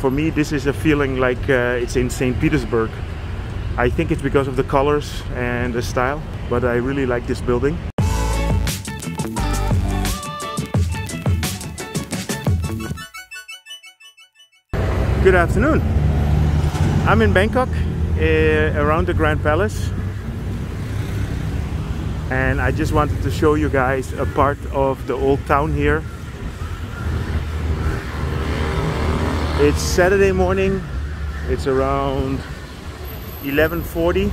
For me, this is a feeling like it's in St. Petersburg. I think it's because of the colors and the style, but I really like this building. Good afternoon. I'm in Bangkok, around the Grand Palace, and I just wanted to show you guys a part of the old town here. It's Saturday morning, it's around 11:40.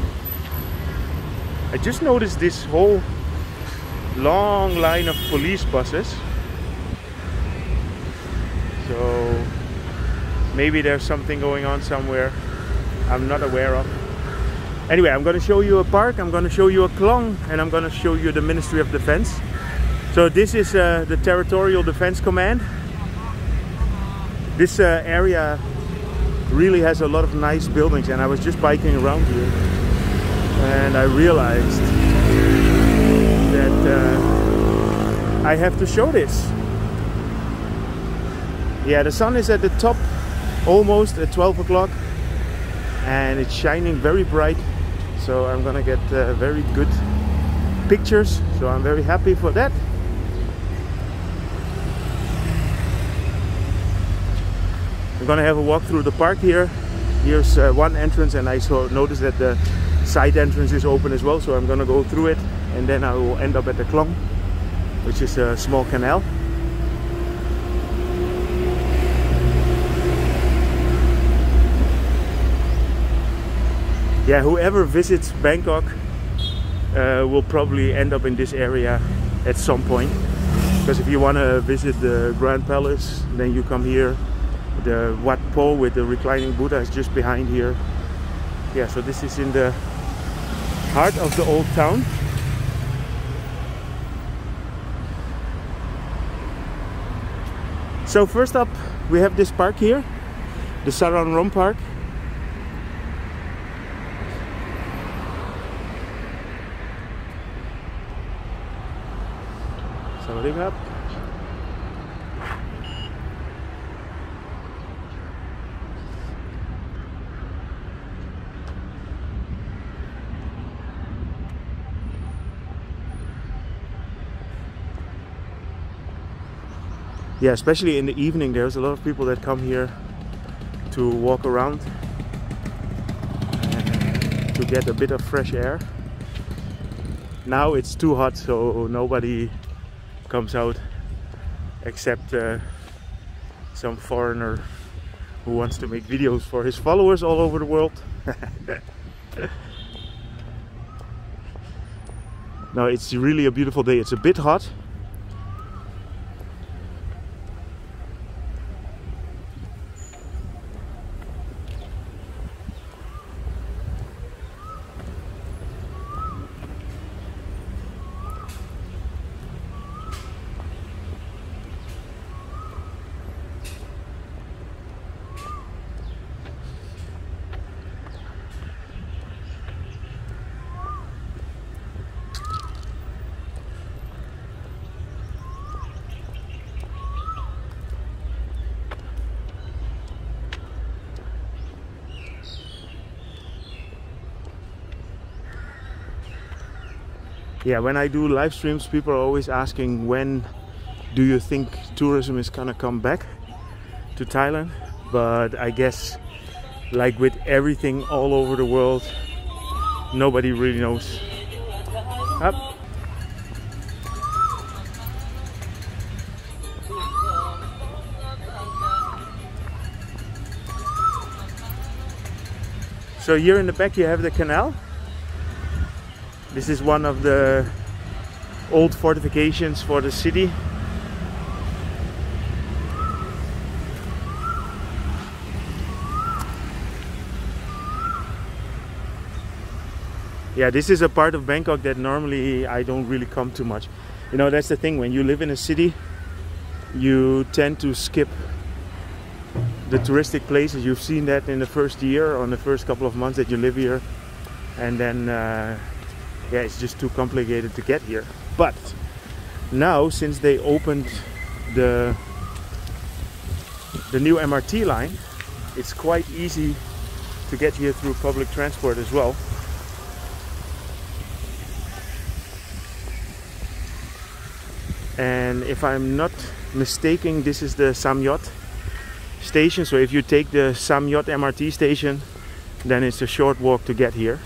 I just noticed this whole long line of police buses, so maybe there's something going on somewhere I'm not aware of. Anyway, I'm going to show you a park, I'm going to show you a klong, and I'm going to show you the Ministry of Defense. So this is the Territorial Defense Command. This area really has a lot of nice buildings, and I was just biking around here and I realized that I have to show this. Yeah, the sun is at the top almost at 12 o'clock and it's shining very bright, so I'm gonna get very good pictures, so I'm very happy for that. I'm gonna have a walk through the park here. Here's one entrance, and I noticed that the side entrance is open as well, so I'm gonna go through it and then I will end up at the Klong, which is a small canal. Yeah, whoever visits Bangkok will probably end up in this area at some point, because if you want to visit the Grand Palace, then you come here. The Wat Po with the reclining Buddha is just behind here. Yeah, so this is in the heart of the old town. So first up, we have this park here, the Saranrom Park. Sawadee Khap. Yeah, especially in the evening, there's a lot of people that come here to walk around and to get a bit of fresh air. Now it's too hot, so nobody comes out except some foreigner who wants to make videos for his followers all over the world. No, it's really a beautiful day. It's a bit hot. Yeah, when I do live streams, people are always asking, when do you think tourism is gonna come back to Thailand? But I guess, like with everything all over the world, nobody really knows. Up. So here in the back you have the canal. This is one of the old fortifications for the city. Yeah, this is a part of Bangkok that normally I don't really come to much. You know, that's the thing, when you live in a city, you tend to skip the touristic places. You've seen that in the first year, on the first couple of months that you live here, and then yeah, it's just too complicated to get here. But now, since they opened the the new MRT line, it's quite easy to get here through public transport as well. And if I'm not mistaken, this is the Samyot station. So if you take the Samyot MRT station, then it's a short walk to get here.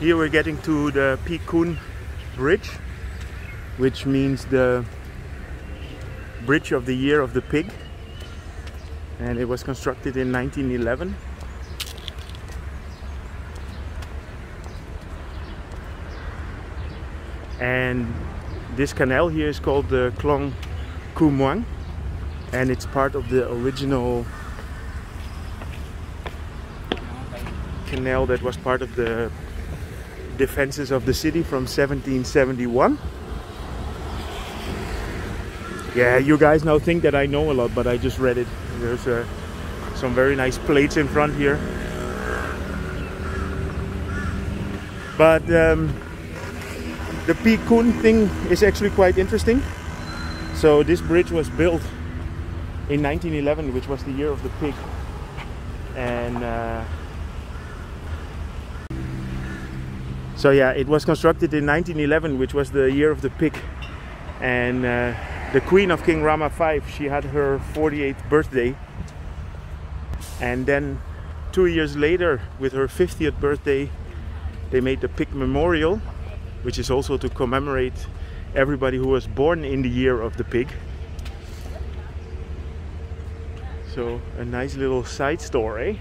Here we're getting to the Pi Kun Bridge, which means the Bridge of the Year of the Pig, and it was constructed in 1911. And this canal here is called the Klong Kumwang, and it's part of the original canal that was part of the defenses of the city from 1771. Yeah, you guys now think that I know a lot, but I just read it. There's some very nice plates in front here. But the Pi Kun thing is actually quite interesting. So this bridge was built in 1911, which was the year of the pig. And so yeah, it was constructed in 1911, which was the year of the pig. And the Queen of King Rama V, she had her 48th birthday, and then 2 years later, with her 50th birthday, they made the pig memorial, which is also to commemorate everybody who was born in the year of the pig. So a nice little side store, eh?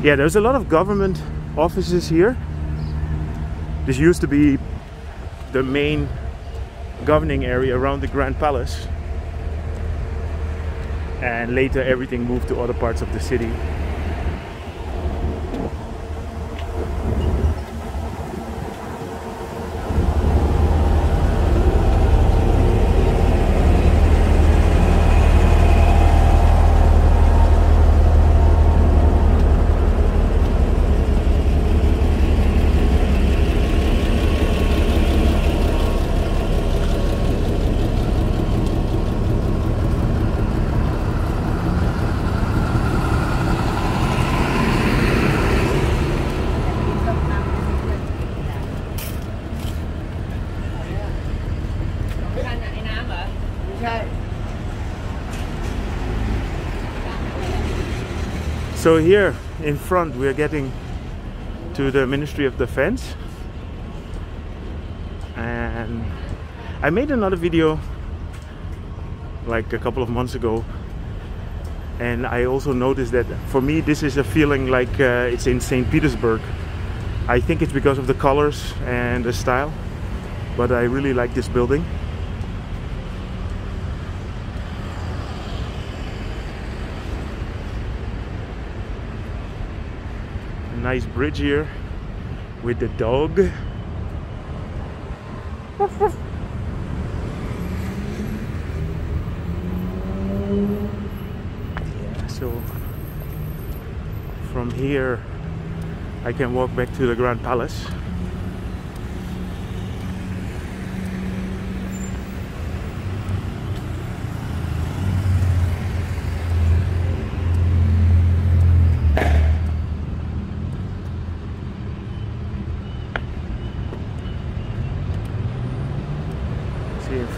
Yeah, there's a lot of government offices here. This used to be the main governing area around the Grand Palace. And later everything moved to other parts of the city. So here in front we are getting to the Ministry of Defense, and I made another video like a couple of months ago, and I also noticed that for me this is a feeling like it's in St. Petersburg. I think it's because of the colors and the style, but I really like this building. Nice bridge here with the dog. Yeah, so from here I can walk back to the Grand Palace.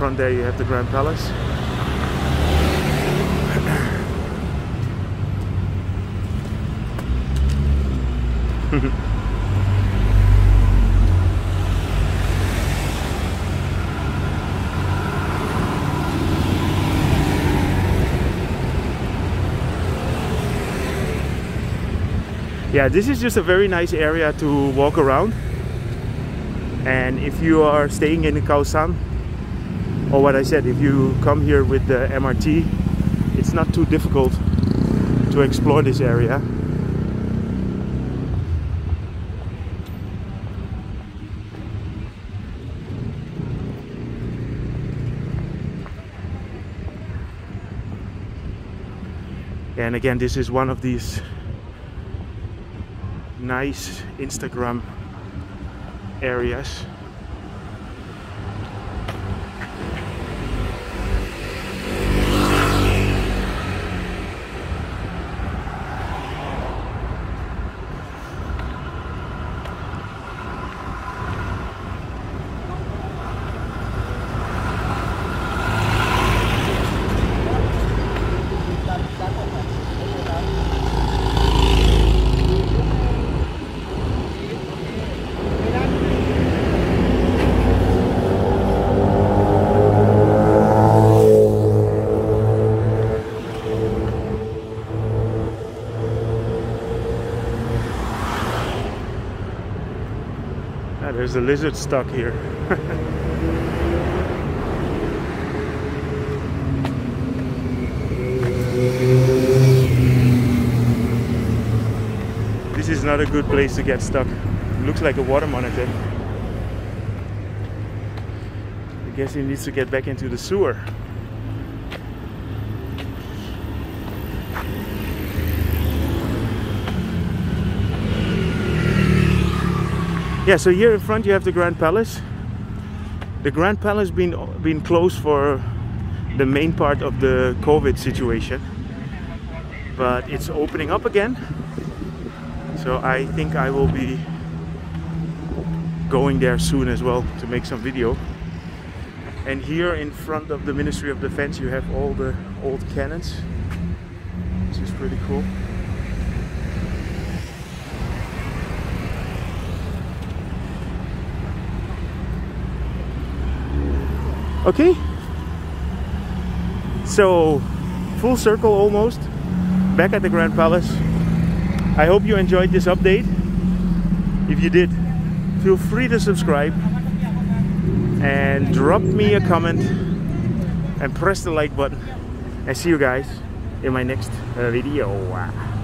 Front there you have the Grand Palace. Yeah, this is just a very nice area to walk around, and if you are staying in Khao San, or what I said, if you come here with the MRT, it's not too difficult to explore this area. And again, this is one of these nice Instagram areas. There's a lizard stuck here. This is not a good place to get stuck. It looks like a water monitor. I guess he needs to get back into the sewer. Yeah, so here in front you have the Grand Palace. The Grand Palace been closed for the main part of the COVID situation, but it's opening up again. So I think I will be going there soon as well to make some video. And here in front of the Ministry of Defense you have all the old cannons, which is pretty cool. Okay, so full circle almost, back at the Grand Palace. I hope you enjoyed this update. If you did, feel free to subscribe and drop me a comment and press the like button. And see you guys in my next video.